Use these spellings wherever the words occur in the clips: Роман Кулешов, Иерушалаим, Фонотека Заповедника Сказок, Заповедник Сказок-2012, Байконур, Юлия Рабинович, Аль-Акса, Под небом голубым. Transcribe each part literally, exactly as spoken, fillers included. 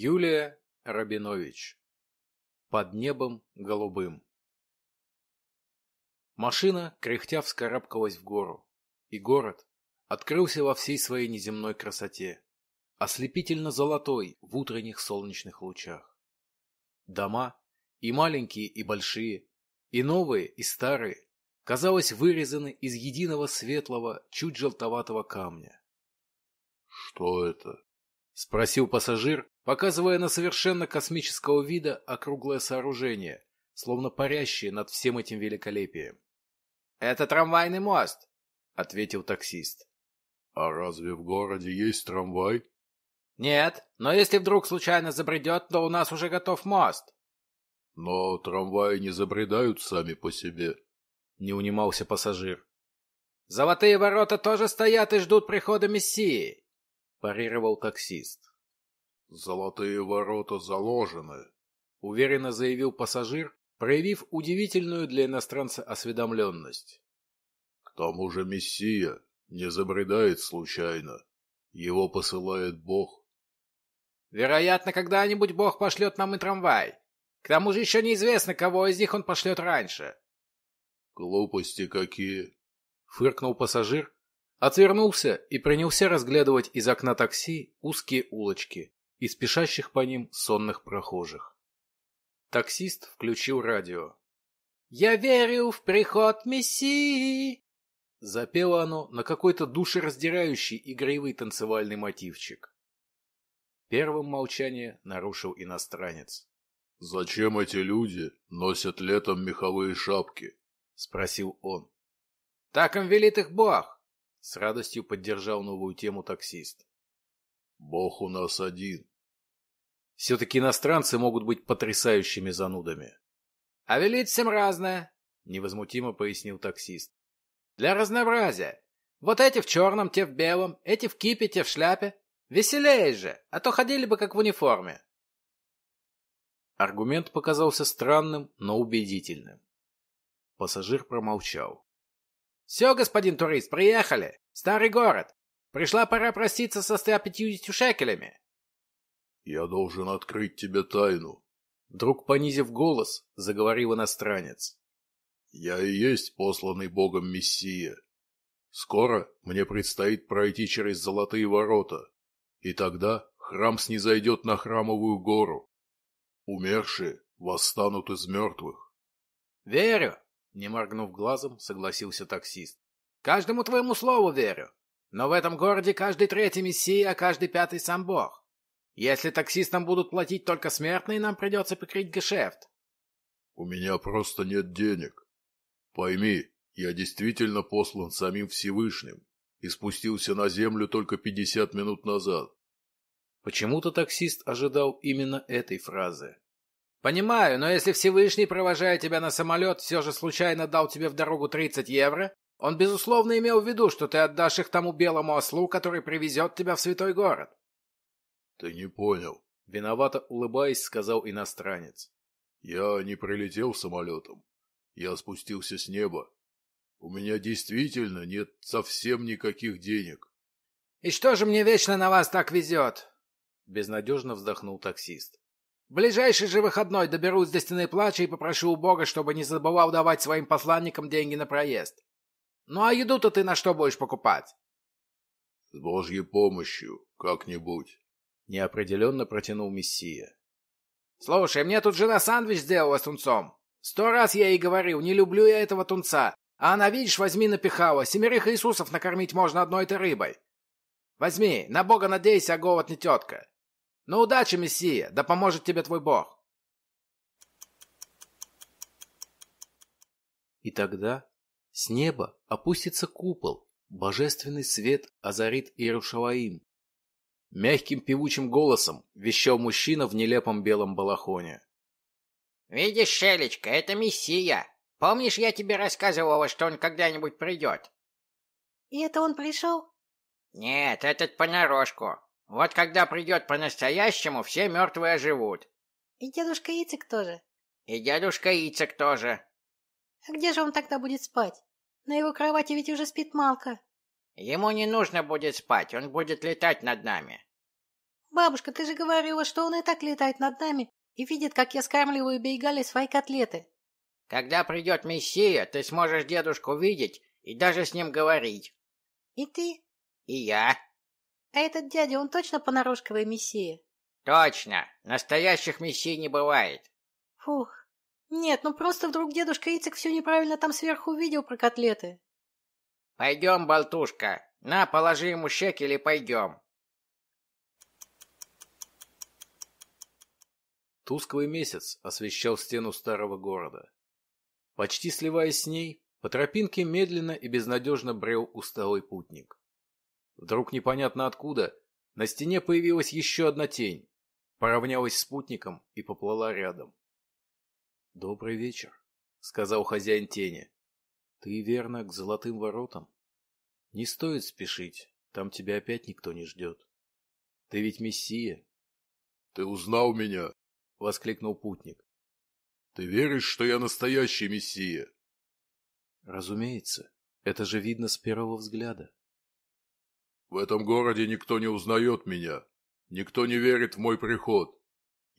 Юлия Рабинович. Под небом голубым. Машина, кряхтя, вскарабкалась в гору, и город открылся во всей своей неземной красоте, ослепительно-золотой в утренних солнечных лучах. Дома, и маленькие, и большие, и новые, и старые, казалось, вырезаны из единого светлого, чуть желтоватого камня. — Что это? — спросил пассажир, показывая на совершенно космического вида округлое сооружение, словно парящее над всем этим великолепием. — Это трамвайный мост, — ответил таксист. — А разве в городе есть трамвай? — Нет, но если вдруг случайно забредет, то у нас уже готов мост. — Но трамваи не забредают сами по себе, — не унимался пассажир. — Золотые ворота тоже стоят и ждут прихода Мессии, — парировал таксист. «Золотые ворота заложены», — уверенно заявил пассажир, проявив удивительную для иностранца осведомленность. «К тому же Мессия не забредает случайно. Его посылает Бог». «Вероятно, когда-нибудь Бог пошлет нам и трамвай. К тому же еще неизвестно, кого из них он пошлет раньше». «Глупости какие!» — фыркнул пассажир, отвернулся и принялся разглядывать из окна такси узкие улочки и спешащих по ним сонных прохожих. Таксист включил радио. «Я верю в приход Мессии!» Запело оно на какой-то душераздирающий игривый танцевальный мотивчик. Первым молчание нарушил иностранец. «Зачем эти люди носят летом меховые шапки?» — спросил он. «Так им велит их Бог!» — с радостью поддержал новую тему таксист. «Бог у нас один». Все-таки иностранцы могут быть потрясающими занудами. «А велит всем разное», — невозмутимо пояснил таксист. «Для разнообразия. Вот эти в черном, те в белом, эти в кипе, те в шляпе. Веселее же, а то ходили бы как в униформе». Аргумент показался странным, но убедительным. Пассажир промолчал. «Все, господин турист, приехали. Старый город. Пришла пора проститься со ста пятьюдесятью шекелями». «Я должен открыть тебе тайну», — вдруг понизив голос, заговорил иностранец. «Я и есть посланный Богом Мессия. Скоро мне предстоит пройти через золотые ворота, и тогда храм снизойдет на храмовую гору. Умершие восстанут из мертвых». «Верю», — не моргнув глазом, согласился таксист. «Каждому твоему слову верю. Но в этом городе каждый третий Мессия, а каждый пятый сам Бог. Если таксистам будут платить только смертные, нам придется покрыть гешефт». «У меня просто нет денег. Пойми, я действительно послан самим Всевышним и спустился на землю только пятьдесят минут назад». Почему-то таксист ожидал именно этой фразы. «Понимаю, но если Всевышний, провожая тебя на самолет, все же случайно дал тебе в дорогу тридцать евро, он, безусловно, имел в виду, что ты отдашь их тому белому ослу, который привезет тебя в святой город». «Ты не понял», — виновато улыбаясь, сказал иностранец. «Я не прилетел самолетом. Я спустился с неба. У меня действительно нет совсем никаких денег». «И что же мне вечно на вас так везет?» — безнадежно вздохнул таксист. «В ближайший же выходной доберусь до стены плача и попрошу у Бога, чтобы не забывал давать своим посланникам деньги на проезд. Ну а еду-то ты на что будешь покупать?» — «С Божьей помощью как-нибудь», — неопределенно протянул Мессия. — «Слушай, мне тут жена сандвич сделала с тунцом. Сто раз я ей говорил, не люблю я этого тунца. А она, видишь, возьми напихала. Семерых Иисусов накормить можно одной этой рыбой. Возьми, на Бога надейся, а голод не тетка. Ну удачи, Мессия, да поможет тебе твой Бог». И тогда с неба опустится купол, божественный свет озарит Иерушалаим. Мягким певучим голосом вещал мужчина в нелепом белом балахоне. «Видишь, Шелечка, это Мессия. Помнишь, я тебе рассказывала, что он когда-нибудь придет?» «И это он пришел?» «Нет, этот понарошку. Вот когда придет по-настоящему, все мертвые оживут». «И дедушка Ицик тоже?» «И дедушка Ицик тоже». «А где же он тогда будет спать? На его кровати ведь уже спит Малка». «Ему не нужно будет спать, он будет летать над нами». Бабушка, ты же говорила, что он и так летает над нами и видит, как я скармливаю Бейгале свои котлеты. Когда придет Мессия, ты сможешь дедушку видеть и даже с ним говорить. И ты? И я. А этот дядя, он точно понарошковый Мессия? Точно. Настоящих Мессий не бывает. Фух. Нет, ну просто вдруг дедушка Ицик все неправильно там сверху увидел про котлеты. Пойдем, болтушка. На, положи ему шекель и пойдем. Тусклый месяц освещал стену старого города. Почти сливаясь с ней, по тропинке медленно и безнадежно брел усталый путник. Вдруг непонятно откуда на стене появилась еще одна тень, поравнялась с путником и поплыла рядом. — Добрый вечер, — сказал хозяин тени. — Ты, верно, к золотым воротам? Не стоит спешить, там тебя опять никто не ждет. Ты ведь Мессия. — Ты узнал меня? — воскликнул путник. — Ты веришь, что я настоящий Мессия? — Разумеется, это же видно с первого взгляда. — В этом городе никто не узнает меня, никто не верит в мой приход.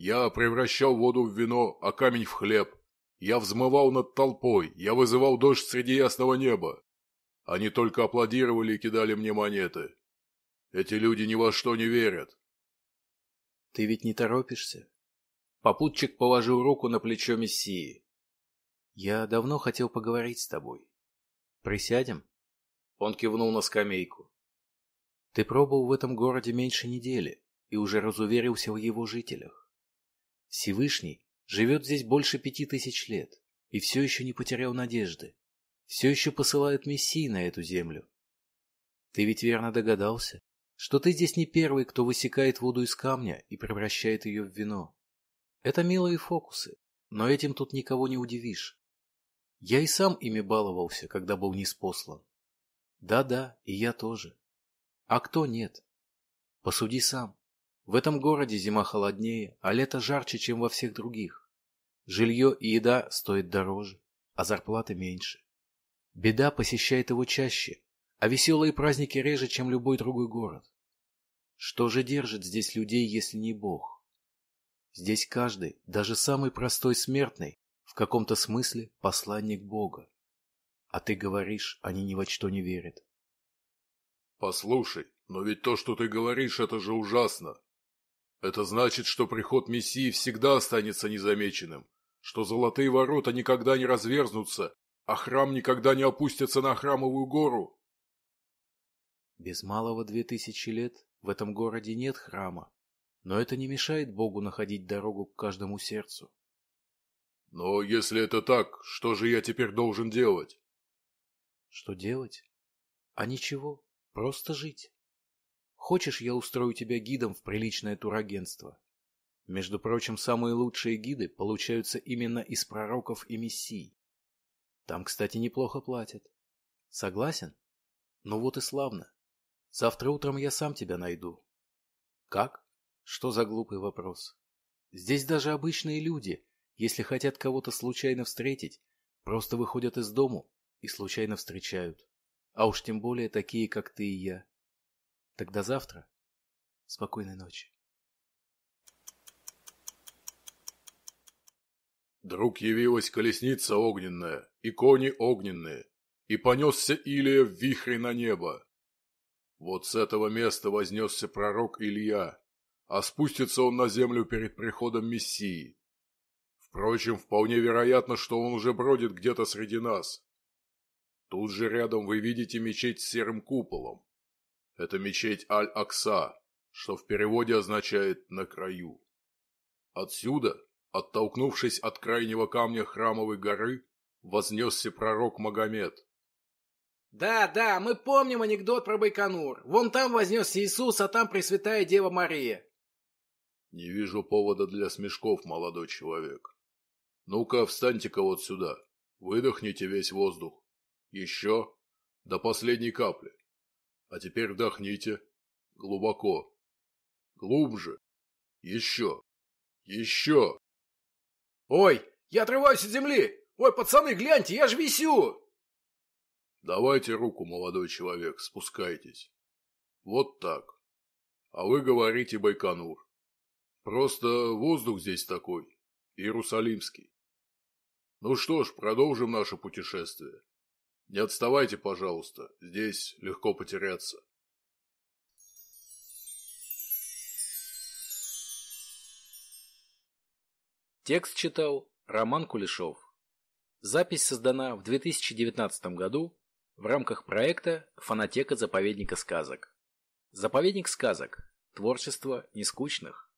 Я превращал воду в вино, а камень в хлеб. Я взмывал над толпой, я вызывал дождь среди ясного неба. Они только аплодировали и кидали мне монеты. Эти люди ни во что не верят. — Ты ведь не торопишься? Попутчик положил руку на плечо Мессии. «Я давно хотел поговорить с тобой. Присядем?» Он кивнул на скамейку. «Ты пробыл в этом городе меньше недели и уже разуверился в его жителях. Всевышний живет здесь больше пяти тысяч лет и все еще не потерял надежды. Все еще посылают Мессии на эту землю. Ты ведь верно догадался, что ты здесь не первый, кто высекает воду из камня и превращает ее в вино. Это милые фокусы, но этим тут никого не удивишь. Я и сам ими баловался, когда был ниспослан. Да-да, и я тоже. А кто нет? Посуди сам. В этом городе зима холоднее, а лето жарче, чем во всех других. Жилье и еда стоят дороже, а зарплаты меньше. Беда посещает его чаще, а веселые праздники реже, чем любой другой город. Что же держит здесь людей, если не Бог? Здесь каждый, даже самый простой смертный, в каком-то смысле посланник Бога. А ты говоришь, они ни во что не верят. Послушай, но ведь то, что ты говоришь, это же ужасно. Это значит, что приход Мессии всегда останется незамеченным, что золотые ворота никогда не разверзнутся, а храм никогда не опустится на храмовую гору. Без малого две тысячи лет в этом городе нет храма. Но это не мешает Богу находить дорогу к каждому сердцу. Но если это так, что же я теперь должен делать? Что делать? А ничего, просто жить. Хочешь, я устрою тебя гидом в приличное турагентство? Между прочим, самые лучшие гиды получаются именно из пророков и мессий. Там, кстати, неплохо платят. Согласен? Ну вот и славно. Завтра утром я сам тебя найду. Как? Что за глупый вопрос? Здесь даже обычные люди, если хотят кого-то случайно встретить, просто выходят из дому и случайно встречают. А уж тем более такие, как ты и я. Тогда завтра. Спокойной ночи. Вдруг явилась колесница огненная, и кони огненные, и понесся Илия в вихре на небо. Вот с этого места вознесся пророк Илья. А спустится он на землю перед приходом Мессии. Впрочем, вполне вероятно, что он уже бродит где-то среди нас. Тут же рядом вы видите мечеть с серым куполом. Это мечеть Аль-Акса, что в переводе означает «на краю». Отсюда, оттолкнувшись от крайнего камня храмовой горы, вознесся пророк Магомед. «Да, да, мы помним анекдот про Байконур. Вон там вознесся Иисус, а там Пресвятая Дева Мария». «Не вижу повода для смешков, молодой человек. Ну-ка, встаньте-ка вот сюда. Выдохните весь воздух. Еще. До последней капли. А теперь вдохните. Глубоко. Глубже. Еще. Еще. Ой, я отрываюсь от земли. Ой, пацаны, гляньте, я ж висю». «Давайте руку, молодой человек, спускайтесь. Вот так. а вы говорите Байконур. Просто воздух здесь такой, иерусалимский. Ну что ж, продолжим наше путешествие. Не отставайте, пожалуйста, здесь легко потеряться. Текст читал Роман Кулешов. Запись создана в две тысячи девятнадцатом году в рамках проекта «Фонотека Заповедника Сказок». Заповедник сказок. Творчество нескучных.